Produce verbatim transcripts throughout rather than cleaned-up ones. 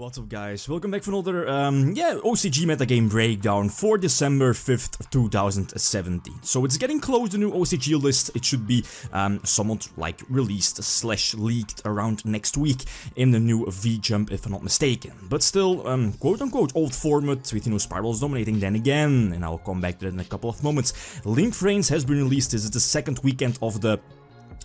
What's up, guys? Welcome back for another um, yeah, O C G metagame breakdown for December fifth, two thousand seventeen. So it's getting close, the new O C G list. It should be um, somewhat like released slash leaked around next week in the new V-Jump, if I'm not mistaken. But still, um, quote-unquote old format with, you know, Spyrals dominating then again, and I'll come back to that in a couple of moments. Link Vrains has been released. This is the second weekend of the,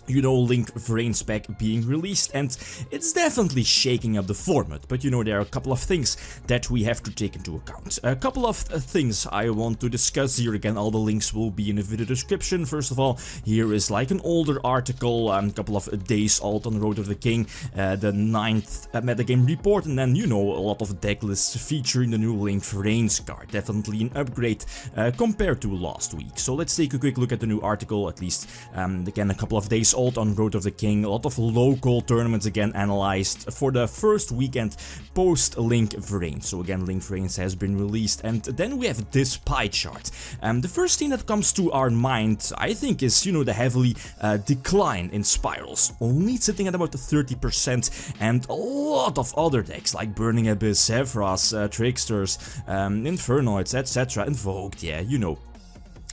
you know, Link Vrains pack being released, and it's definitely shaking up the format. But, you know, there are a couple of things that we have to take into account. A couple of uh, things I want to discuss here. Again, all the links will be in the video description. First of all, here is like an older article, a um, couple of days old on Road of the King, uh, the ninth uh, metagame report, and then, you know, a lot of deck lists featuring the new Link Vrains card. Definitely an upgrade uh, compared to last week. So let's take a quick look at the new article, at least, um, again, a couple of days old on Road of the King. A lot of local tournaments again analyzed for the first weekend post Link Vrains. So again, Link Vrains has been released, and then we have this pie chart. Um, the first thing that comes to our mind, I think, is, you know, the heavily uh, decline in Spyrals, only sitting at about thirty percent, and a lot of other decks like Burning Abyss, Zefras, uh, Tricksters, um, Infernoids, et cetera, Invoked, yeah, you know,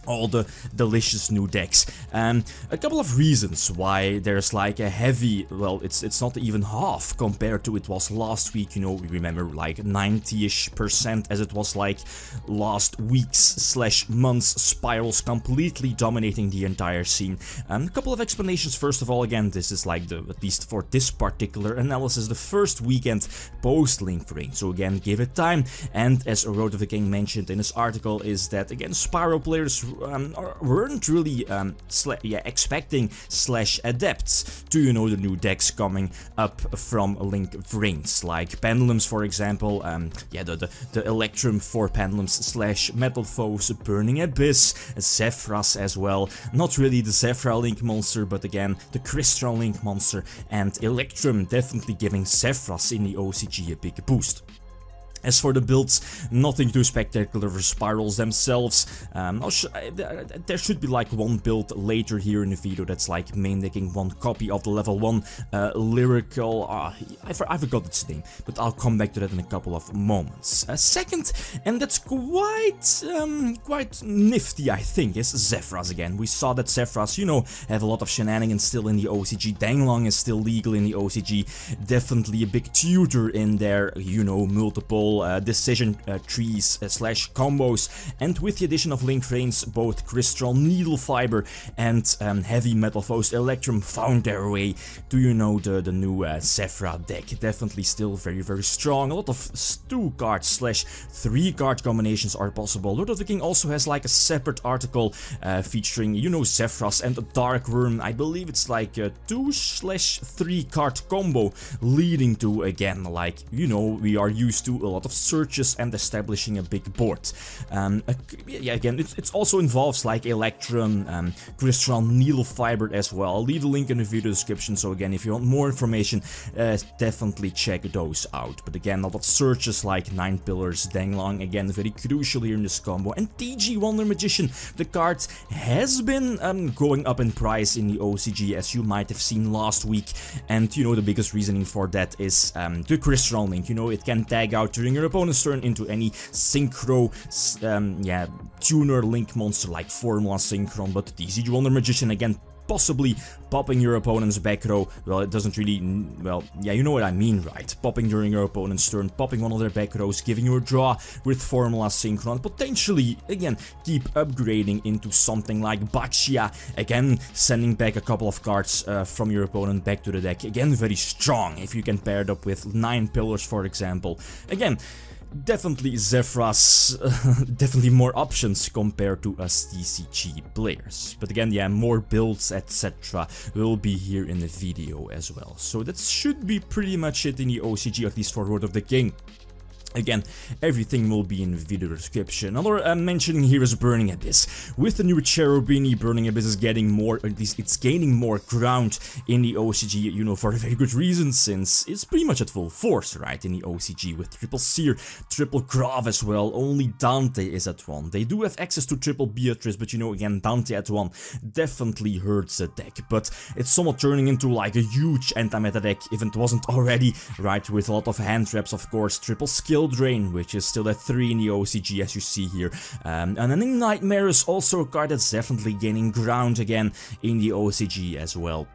all the delicious new decks. Um, a couple of reasons why there's like a heavy, well, it's it's not even half compared to it was last week. You know, we remember like ninety-ish percent, as it was like last week's slash month's Spyrals completely dominating the entire scene. Um, a couple of explanations. First of all, again, this is like the, at least for this particular analysis, the first weekend post Link Vrains. So again, give it time. And as Road of the King mentioned in his article, is that again, Spyral players Um, weren't really um, yeah, expecting slash adepts to, you know, the new decks coming up from Link Vrains, like Pendulums, for example, um, yeah, the, the, the Electrum for Pendulums slash Metal Foes, Burning Abyss, Sephras as well, not really the Zefra Link monster, but again, the Crystron Link monster, and Electrum definitely giving Sephras in the O C G a big boost. As for the builds, nothing too spectacular for Spyrals themselves. Um, sh there should be like one build later here in the video that's like main decking one copy of the level one uh, lyrical. Uh, I, for I forgot its name, but I'll come back to that in a couple of moments. Uh, second, and that's quite um, quite nifty, I think, is Zefras again. We saw that Zefras, you know, have a lot of shenanigans still in the O C G. Denglong is still legal in the O C G. Definitely a big tutor in there, you know, multiple Uh, decision uh, trees uh, slash combos, and with the addition of Link Vrains, both Crystron, Needle Fiber, and um, Heavy Metal Foes Electrum found their way to, you know, the, the new uh, Zefra deck. Definitely still very, very strong. A lot of two card slash three card combinations are possible. Lord of the King also has like a separate article uh, featuring, you know, Zefras and the Dark Worm. I believe it's like a two slash three card combo leading to, again, like, you know, we are used to a lot of searches and establishing a big board. Um, uh, yeah, again, it, it also involves like Electrum, um, Crystron, Needle Fiber as well. I'll leave the link in the video description. So again, if you want more information, uh, definitely check those out. But again, a lot of searches like Nine Pillars, Denglong, again, very crucial here in this combo. And T G Wonder Magician, the card has been um, going up in price in the O C G, as you might have seen last week. And, you know, the biggest reasoning for that is um, the Crystron link. You know, it can tag out during your opponent's turn into any synchro, um, yeah, tuner link monster like Formula Synchron, but T G Wonder Magician again, possibly popping your opponent's back row. Well, it doesn't really, well, yeah, you know what I mean, right? Popping during your opponent's turn, popping one of their back rows, giving you a draw with Formula Synchron, potentially, again, keep upgrading into something like Bachia, again, sending back a couple of cards uh, from your opponent back to the deck, again, very strong, if you can pair it up with Nine Pillars, for example. Again, definitely Zefras, uh, definitely more options compared to us T C G players. But again, yeah, more builds, et cetera will be here in the video as well. So that should be pretty much it in the O C G, at least for Road of the King. Again, everything will be in the video description. Another uh, mentioning here is Burning Abyss. With the new Cherubini, Burning Abyss is getting more, at least it's gaining more ground in the O C G, you know, for a very good reason, since it's pretty much at full force, right, in the O C G, with Triple Seer, Triple Grav as well, only Dante is at one. They do have access to Triple Beatrice, but you know, again, Dante at one definitely hurts the deck, but it's somewhat turning into like a huge anti-meta deck, if it wasn't already, right, with a lot of hand traps, of course, Triple Skill Drain, which is still at three in the O C G, as you see here. Um, Unending Nightmare is also a card that's definitely gaining ground again in the O C G as well.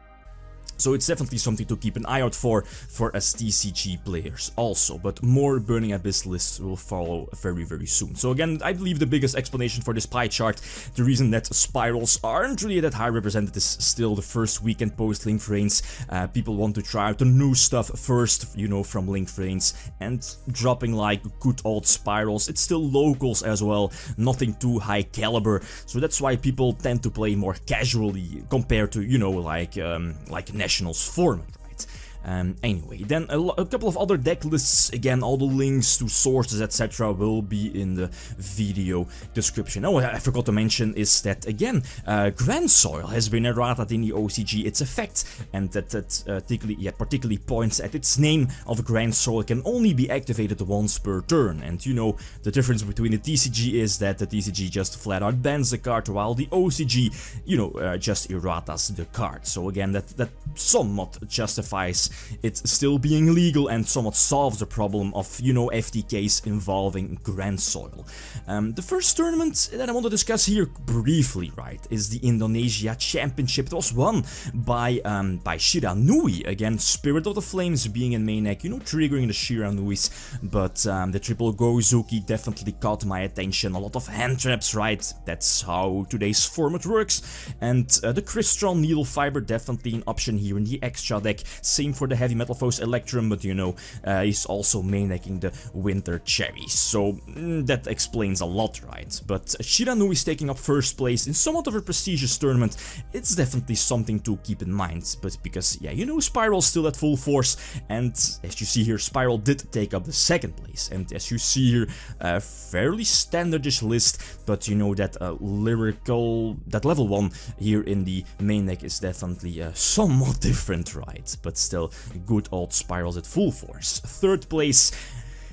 So it's definitely something to keep an eye out for, for us T C G players also. But more Burning Abyss lists will follow very, very soon. So again, I believe the biggest explanation for this pie chart, the reason that Spyrals aren't really that high represented is still the first weekend post Link Vrains. Uh, people want to try out the new stuff first, you know, from Link Vrains. And dropping like good old Spyrals, it's still locals as well, nothing too high caliber. So that's why people tend to play more casually compared to, you know, like, um, like National Nationals format, right? Um, anyway, then a, a couple of other deck lists. Again, all the links to sources, et cetera, will be in the video description. Oh, I forgot to mention is that again, uh, Grand Soil has been errated in the O C G. Its effect, and that, that uh, particularly, yeah, particularly points at its name of Grand Soil, can only be activated once per turn. And you know the difference between the T C G is that the T C G just flat out bans the card, while the O C G, you know, uh, just erratas the card. So again, that that somewhat justifies it's still being legal and somewhat solves the problem of, you know, F T Ks involving Grand Soil. Um, the first tournament that I want to discuss here briefly, right, is the Indonesia Championship. That was won by um, by Shiranui, again, Spirit of the Flames being in main deck, you know, triggering the Shiranuis, but um, the triple Gozuki definitely caught my attention. A lot of hand traps, right, that's how today's format works, and uh, the Crystron Needle Fiber definitely an option here in the extra deck, same for for the heavy Metal Foes Electrum, but you know, uh, he's also main decking the Winter Cherries, so mm, that explains a lot, right? But Shiranui is taking up first place in somewhat of a prestigious tournament. It's definitely something to keep in mind, but because, yeah, you know, Spyral's still at full force, and as you see here, Spiral did take up the second place, and as you see here, a fairly standardish list, but you know that uh, lyrical, that level one here in the main deck is definitely uh, somewhat different, right? But still, good old Spyrals at full force. Third place,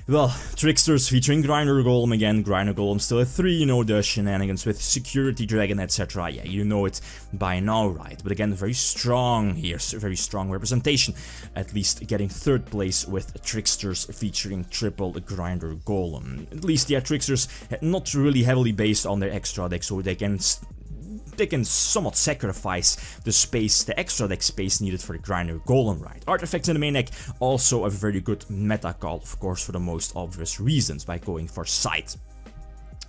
well, Tricksters featuring Grinder Golem again. Grinder Golem still at three, you know, the shenanigans with Security Dragon, et cetera. Yeah, you know it by now, right? But again, very strong here, very strong representation. At least getting third place with Tricksters featuring triple Grinder Golem. At least, yeah, Tricksters not really heavily based on their extra deck, so they can... they can somewhat sacrifice the space, the extra deck space needed for the Grinder Golem, right? Artifacts in the main deck, also a very good meta call, of course, for the most obvious reasons, by going for Sight.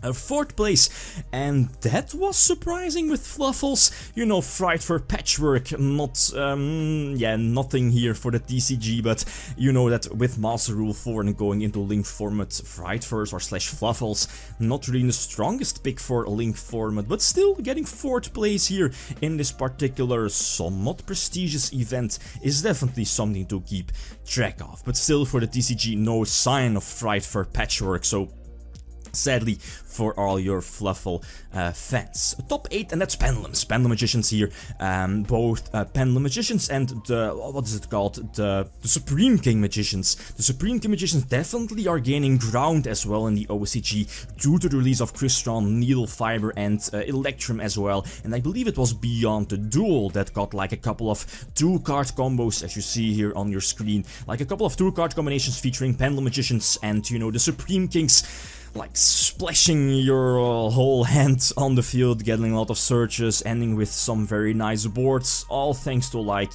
Uh, fourth place, and that was surprising with Fluffals, you know, Frightfur Patchwork, not, um, yeah, nothing here for the T C G, but you know that with Master Rule four and going into Link format, Frightfurs or slash Fluffals, not really the strongest pick for a Link format, but still getting fourth place here in this particular somewhat prestigious event is definitely something to keep track of, but still for the T C G, no sign of Frightfur Patchwork, so sadly, for all your Fluffle uh, fans. Top eight, and that's Pendulums. Pendulum Magicians here. Um, both uh, Pendulum Magicians and the, what is it called? The, the Supreme King Magicians. The Supreme King Magicians definitely are gaining ground as well in the O C G due to the release of Crystron, Needle Fiber, and uh, Electrum as well. And I believe it was Beyond the Duel that got like a couple of two-card combos, as you see here on your screen. Like a couple of two-card combinations featuring Pendulum Magicians and, you know, the Supreme Kings. Like splashing your uh, whole hand on the field, getting a lot of searches, ending with some very nice boards, all thanks to like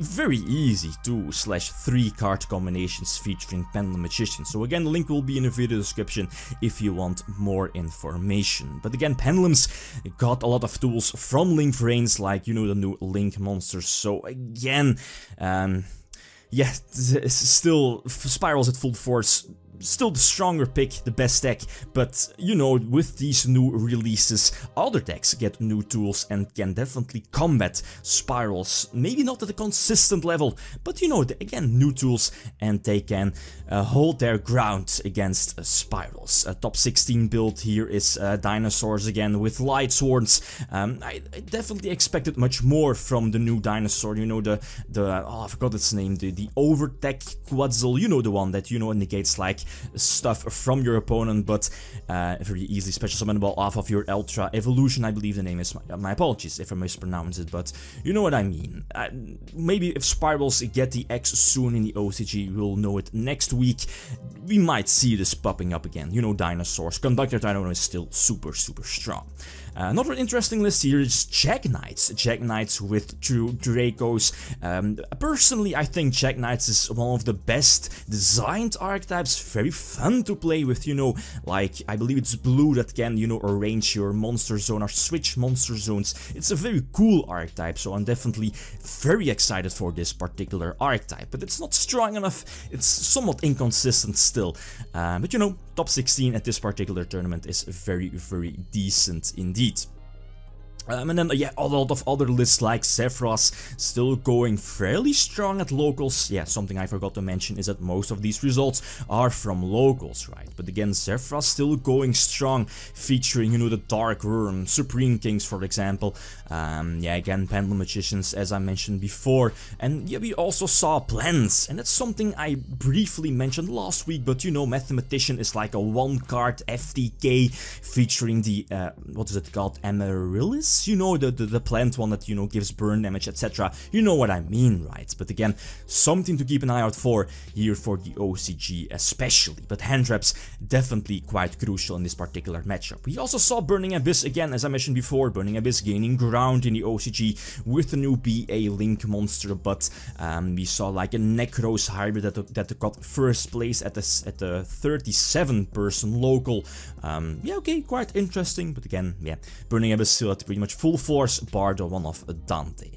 very easy two slash three card combinations featuring Pendulum Magicians. So again, the link will be in the video description if you want more information. But again, Pendulums got a lot of tools from Link Vrains, like, you know, the new Link monsters. So again, um, yeah, still Spyrals at full force. still the stronger pick, the best deck, but you know, with these new releases, other decks get new tools and can definitely combat Spyrals. Maybe not at a consistent level, but you know, again, new tools, and they can uh, hold their ground against uh, Spyrals. Uh, top sixteen build here is uh, Dinosaurs again with Lightswords. Um, I, I definitely expected much more from the new Dinosaur, you know, the, the oh, I forgot its name, the, the Overtech Quetzal, you know, the one that, you know, negates like stuff from your opponent, but uh, very easily special summonable off of your Ultra Evolution, I believe the name is. My, my apologies if I mispronounce it, but you know what I mean. Uh, maybe if Spirals get the X soon in the O C G, we'll know it next week. We might see this popping up again. You know, Dinosaurs. Conductor Dino is still super, super strong. Uh, another interesting list here is Jack Knights. Jack Knights with two Dracos. Um, personally, I think Jack Knights is one of the best designed archetypes. Very fun to play with, you know, like I believe it's blue that can, you know, arrange your monster zone or switch monster zones. It's a very cool archetype, so I'm definitely very excited for this particular archetype. But it's not strong enough, it's somewhat inconsistent still. Uh, but you know, top sixteen at this particular tournament is very, very decent indeed. Um, and then, yeah, a lot of other lists like Sephras still going fairly strong at locals. Yeah, something I forgot to mention is that most of these results are from locals, right? But again, Sephras still going strong, featuring, you know, the Dark Worm, Supreme Kings, for example. Um, yeah, again, Pendulum Magicians, as I mentioned before. And yeah, we also saw Plans, and that's something I briefly mentioned last week, but you know, Mathematician is like a one-card F T K featuring the, uh, what is it called, Amaryllis? You know, the, the, the plant one that, you know, gives burn damage, et cetera. You know what I mean, right? But again, something to keep an eye out for here for the O C G especially. But hand traps definitely quite crucial in this particular matchup. We also saw Burning Abyss again, as I mentioned before. Burning Abyss gaining ground in the O C G with the new B A Link monster. But um, we saw like a Necros hybrid that, that got first place at the, at the thirty-seven person local. Um, yeah, okay, quite interesting. But again, yeah, Burning Abyss still at pretty much full force, bar the one of Dante.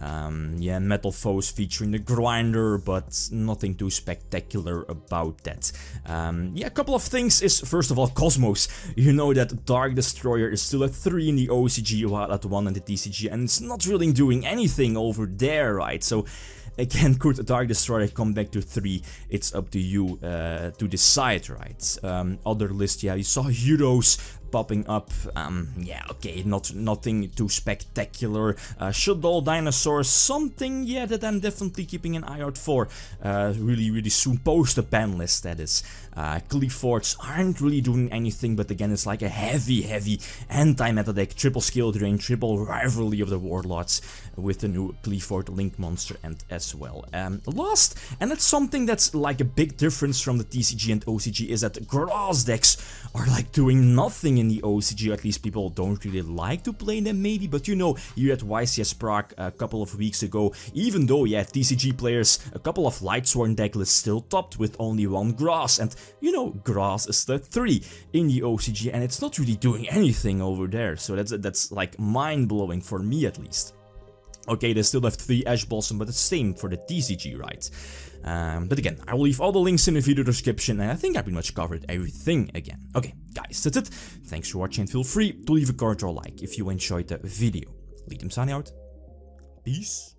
Um, yeah, Metal Foes featuring the Grinder, but nothing too spectacular about that. Um, yeah, a couple of things is, first of all, Cosmos. You know that Dark Destroyer is still at three in the O C G, while at one in the T C G, and it's not really doing anything over there, right? So, again, could Dark Destroyer come back to three? It's up to you uh, to decide, right? Um, other list, yeah, you saw Heroes popping up. Um, yeah, okay, not nothing too spectacular. Uh, Shadow Dinosaurs, something, yeah, that I'm definitely keeping an eye out for. Uh, really, really soon, post the ban list, that is. Uh, Cliffords aren't really doing anything, but again, it's like a heavy, heavy anti-meta deck. Triple Skill Drain, triple Rivalry of the Warlords with the new Clifford Link monster and S. well. Um, last, and that's something that's like a big difference from the T C G and O C G, is that Grass decks are like doing nothing in the O C G, at least people don't really like to play them maybe, but you know, here at Y C S Prague a couple of weeks ago, even though, yeah, T C G players, a couple of Lightsworn deck lists still topped with only one Grass, and you know, Grass is the three in the O C G, and it's not really doing anything over there, so that's, that's like mind-blowing for me at least. Okay, they still have three Ash Blossom, but the same for the T C G, right? Um, but again, I will leave all the links in the video description, and I think I pretty much covered everything again. Okay, guys, that's it. Thanks for watching, and feel free to leave a comment or like if you enjoyed the video. Lead them signing out. Peace.